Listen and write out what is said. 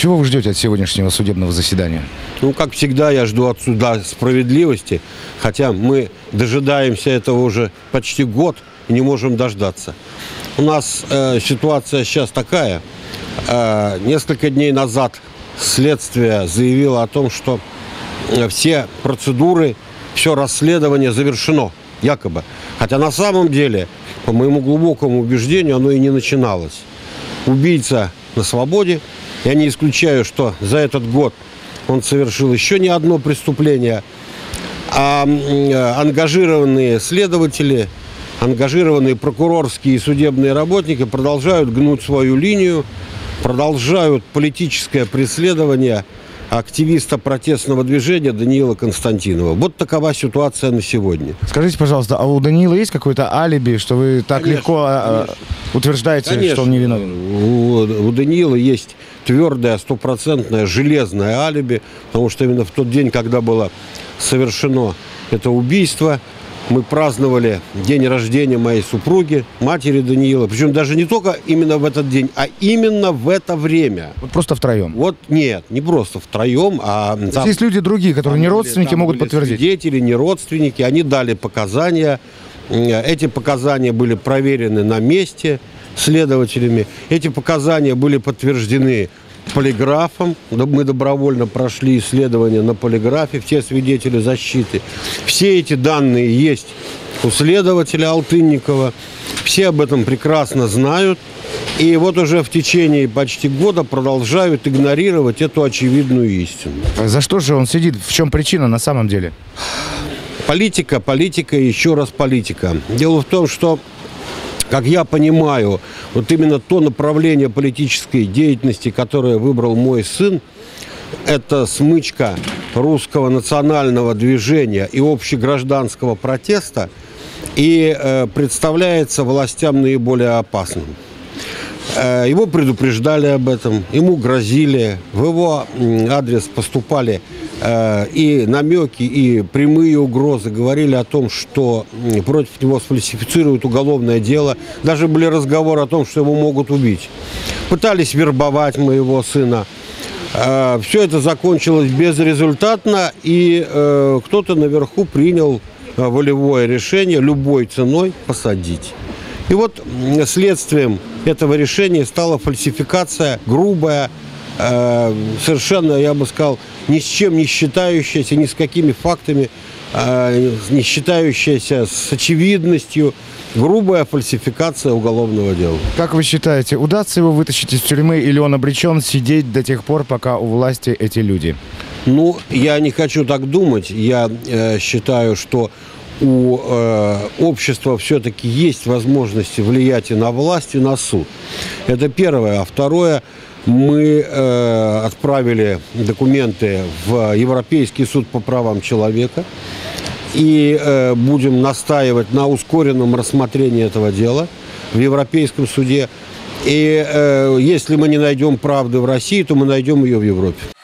Чего вы ждете от сегодняшнего судебного заседания? Ну, как всегда, я жду от суда справедливости, хотя мы дожидаемся этого уже почти год и не можем дождаться. У нас ситуация сейчас такая. Несколько дней назад следствие заявило о том, что все процедуры, все расследование завершено, якобы. Хотя на самом деле, по моему глубокому убеждению, оно и не начиналось. Убийца на свободе. Я не исключаю, что за этот год он совершил еще не одно преступление. А ангажированные следователи, ангажированные прокурорские и судебные работники продолжают гнуть свою линию, продолжают политическое преследование активиста протестного движения Даниила Константинова. Вот такова ситуация на сегодня. Скажите, пожалуйста, а у Даниила есть какое-то алиби, что вы так легко утверждаете, что он невиновен? У Даниила есть твердое, стопроцентное, железное алиби, потому что именно в тот день, когда было совершено это убийство, мы праздновали день рождения моей супруги, матери Даниила. Причем даже не только именно в этот день, а именно в это время. Вот просто втроем? Вот нет, не просто втроем, а... Там, есть люди другие, которые не родственники, могут подтвердить. Свидетели, не родственники, они дали показания. Эти показания были проверены на месте следователями. Эти показания были подтверждены полиграфом. Мы добровольно прошли исследования на полиграфе, все свидетели защиты. Все эти данные есть у следователя Алтынникова. Все об этом прекрасно знают. И вот уже в течение почти года продолжают игнорировать эту очевидную истину. За что же он сидит? В чем причина на самом деле? Политика, политика и еще раз политика. Дело в том, что, как я понимаю, вот именно то направление политической деятельности, которое выбрал мой сын, это смычка русского национального движения и общегражданского протеста, и представляется властям наиболее опасным. Его предупреждали об этом, ему грозили, в его адрес поступали и намеки, и прямые угрозы. Говорили о том, что против него сфальсифицируют уголовное дело. Даже были разговоры о том, что его могут убить. Пытались вербовать моего сына. Все это закончилось безрезультатно, и кто-то наверху принял волевое решение любой ценой посадить. И вот следствием этого решения стала фальсификация, грубая, совершенно, я бы сказал, ни с чем не считающаяся, ни с какими фактами, не считающаяся с очевидностью, грубая фальсификация уголовного дела. Как вы считаете, удастся его вытащить из тюрьмы или он обречен сидеть до тех пор, пока у власти эти люди? Ну, я не хочу так думать. Я считаю, что у общества все-таки есть возможности влиять и на власть, и на суд. Это первое. А второе, мы отправили документы в Европейский суд по правам человека и будем настаивать на ускоренном рассмотрении этого дела в Европейском суде. И если мы не найдем правды в России, то мы найдем ее в Европе.